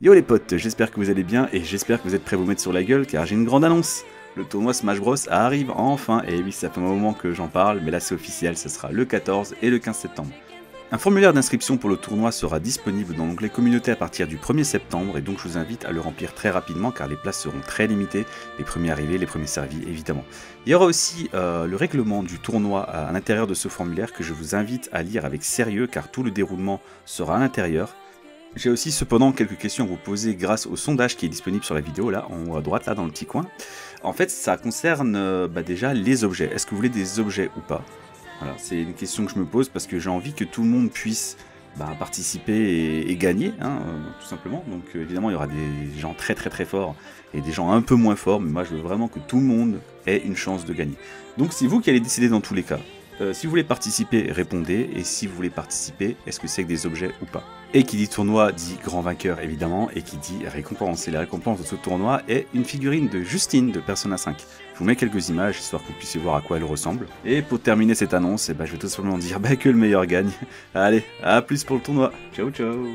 Yo les potes, j'espère que vous allez bien et j'espère que vous êtes prêts à vous mettre sur la gueule car j'ai une grande annonce. Le tournoi Smash Bros arrive enfin, et oui ça fait un moment que j'en parle mais là c'est officiel, ça sera le 14 et le 15 septembre. Un formulaire d'inscription pour le tournoi sera disponible dans l'onglet communauté à partir du 1er septembre et donc je vous invite à le remplir très rapidement car les places seront très limitées, les premiers arrivés, les premiers servis évidemment. Il y aura aussi le règlement du tournoi à l'intérieur de ce formulaire que je vous invite à lire avec sérieux car tout le déroulement sera à l'intérieur. J'ai aussi cependant quelques questions à vous poser grâce au sondage qui est disponible sur la vidéo, là, en haut à droite, là, dans le petit coin. En fait, ça concerne déjà les objets. Est-ce que vous voulez des objets ou pas? Voilà, c'est une question que je me pose parce que j'ai envie que tout le monde puisse participer et gagner, hein, tout simplement. Donc évidemment, il y aura des gens très forts et des gens un peu moins forts, mais moi, je veux vraiment que tout le monde ait une chance de gagner. Donc c'est vous qui allez décider dans tous les cas. Si vous voulez participer, répondez, et si vous voulez participer, est-ce que c'est que des objets ou pas? Et qui dit tournoi dit grand vainqueur évidemment, et qui dit récompense, et la récompense de ce tournoi est une figurine de Justine de Persona 5. Je vous mets quelques images, histoire que vous puissiez voir à quoi elle ressemble. Et pour terminer cette annonce, je vais tout simplement dire que le meilleur gagne. Allez, à plus pour le tournoi, ciao ciao.